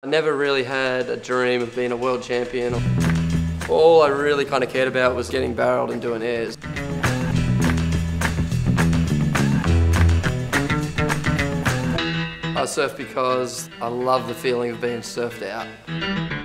I never really had a dream of being a world champion. All I really kind of cared about was getting barreled and doing airs. I surf because I love the feeling of being surfed out.